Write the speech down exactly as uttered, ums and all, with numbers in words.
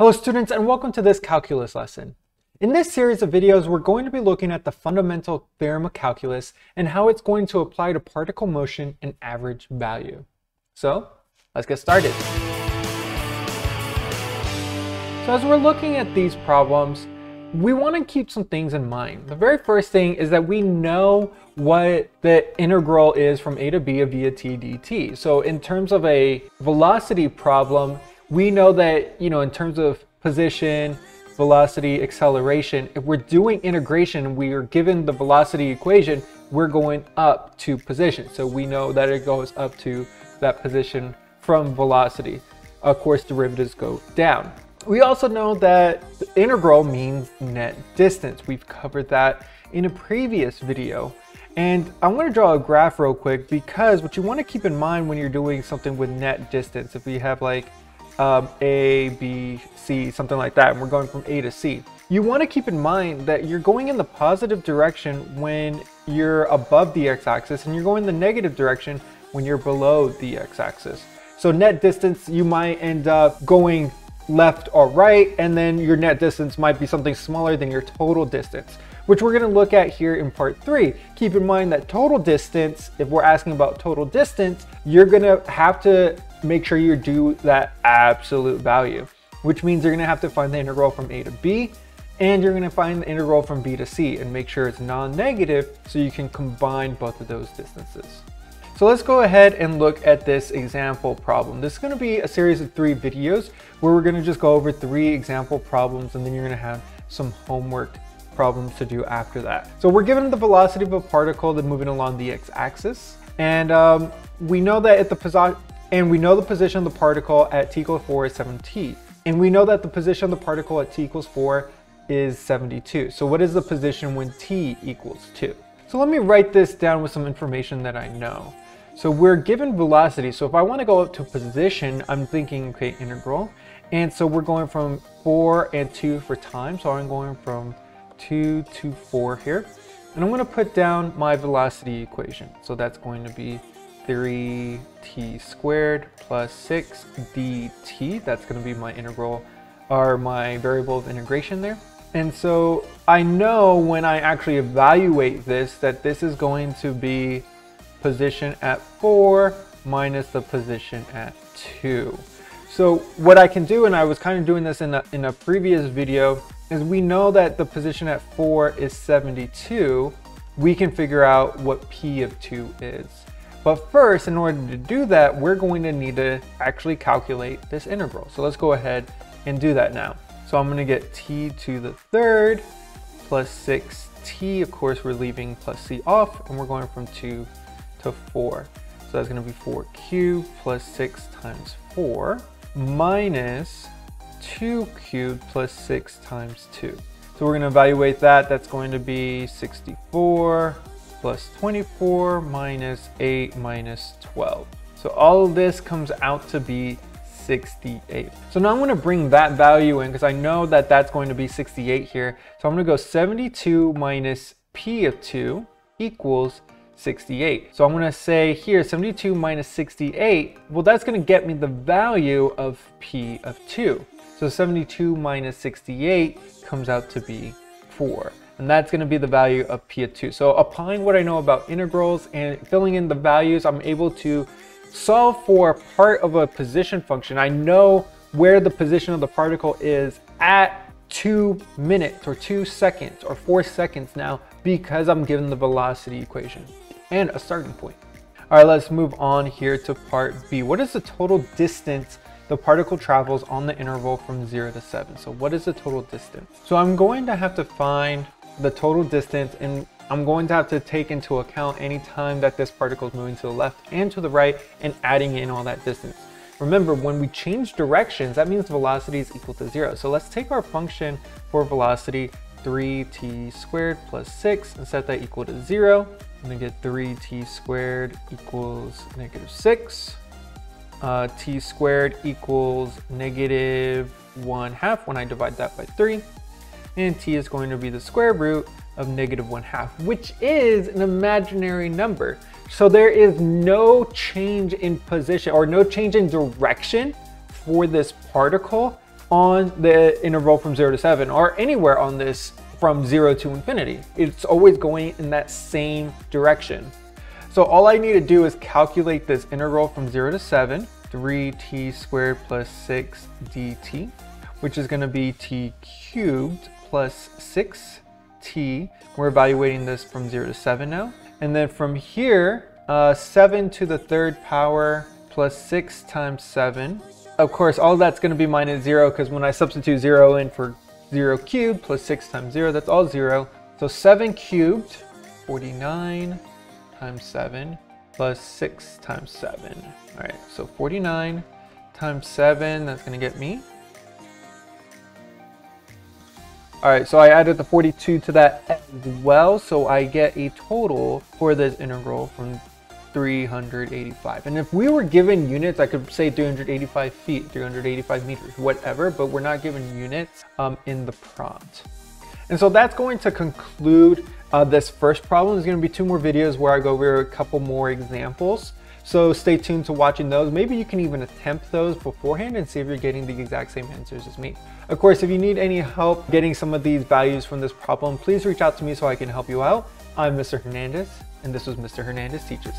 Hello students, and welcome to this calculus lesson. In this series of videos, we're going to be looking at the fundamental theorem of calculus and how it's going to apply to particle motion and average value. So let's get started. So as we're looking at these problems, we want to keep some things in mind. The very first thing is that we know what the integral is from a to b of via t dt. So in terms of a velocity problem, we know that, you know, in terms of position, velocity, acceleration, if we're doing integration, we are given the velocity equation, we're going up to position. So we know that it goes up to that position from velocity. Of course, derivatives go down. We also know that the integral means net distance. We've covered that in a previous video. And I want to draw a graph real quick, because what you want to keep in mind when you're doing something with net distance, if we have like Um, A, B, C, something like that, and we're going from A to C. You want to keep in mind that you're going in the positive direction when you're above the x-axis, and you're going the negative direction when you're below the x-axis. So net distance, you might end up going left or right, and then your net distance might be something smaller than your total distance, which we're going to look at here in part three. Keep in mind that total distance, if we're asking about total distance, you're going to have to make sure you do that absolute value, which means you're going to have to find the integral from A to B, and you're going to find the integral from B to C, and make sure it's non-negative so you can combine both of those distances. So let's go ahead and look at this example problem. This is going to be a series of three videos where we're going to just go over three example problems, and then you're going to have some homework problems to do after that. So we're given the velocity of a particle that's moving along the x-axis, and um, we know that at the position And we know the position of the particle at t equals four is seven t. And we know that the position of the particle at t equals four is seventy-two. So what is the position when t equals two? So let me write this down with some information that I know. So we're given velocity. So if I want to go up to position, I'm thinking, okay, integral. And so we're going from four and two for time. So I'm going from two to four here. And I'm going to put down my velocity equation. So that's going to be three t squared plus six dt. That's going to be my integral, or my variable of integration there. And so I know when I actually evaluate this that this is going to be position at four minus the position at two. So what I can do, and I was kind of doing this in a, in a previous video, is we know that the position at four is seventy-two. We can figure out what p of two is. But first, in order to do that, we're going to need to actually calculate this integral. So let's go ahead and do that now. So I'm going to get t to the third plus six t. Of course, we're leaving plus c off, and we're going from two to four. So that's going to be four q plus six times four minus two q plus six times two. So we're going to evaluate that. That's going to be sixty-four plus twenty-four minus eight minus twelve. So all of this comes out to be sixty-eight. So now I'm going to bring that value in, because I know that that's going to be sixty-eight here. So I'm going to go seventy-two minus p of two equals sixty-eight. So I'm going to say here seventy-two minus sixty-eight. Well, that's going to get me the value of p of two. So seventy-two minus sixty-eight comes out to be four. And that's going to be the value of p of two. So applying what I know about integrals and filling in the values, I'm able to solve for part of a position function. I know where the position of the particle is at two minutes or two seconds or four seconds now, because I'm given the velocity equation and a starting point. All right, let's move on here to part B. What is the total distance the particle travels on the interval from zero to seven? So what is the total distance? So I'm going to have to find the total distance, and I'm going to have to take into account any time that this particle is moving to the left and to the right and adding in all that distance. Remember, when we change directions, that means velocity is equal to zero. So let's take our function for velocity, three t squared plus six, and set that equal to zero. I'm gonna get three t squared equals negative six. Uh, t squared equals negative one half when I divide that by three. And t is going to be the square root of negative one half, which is an imaginary number. So there is no change in position or no change in direction for this particle on the interval from zero to seven, or anywhere on this from zero to infinity. It's always going in that same direction. So all I need to do is calculate this integral from zero to seven, three t squared plus six dt, which is going to be t cubed plus six t. We're evaluating this from zero to seven now. And then from here, uh, seven to the third power plus six times seven. Of course, all that's going to be minus zero, because when I substitute zero in for zero cubed plus six times zero, that's all zero. So seven cubed, forty-nine times seven plus six times seven. All right, so forty-nine times seven, that's going to get me. All right, so I added the forty-two to that as well, so I get a total for this integral from three hundred eighty-five. And if we were given units, I could say three hundred eighty-five feet, three hundred eighty-five meters, whatever, but we're not given units um, in the prompt. And so that's going to conclude uh, this first problem. There's going to be two more videos where I go over a couple more examples. So stay tuned to watching those. Maybe you can even attempt those beforehand and see if you're getting the exact same answers as me. Of course, if you need any help getting some of these values from this problem, please reach out to me so I can help you out. I'm Mister Hernandez, and this was Mister Hernandez Teaches.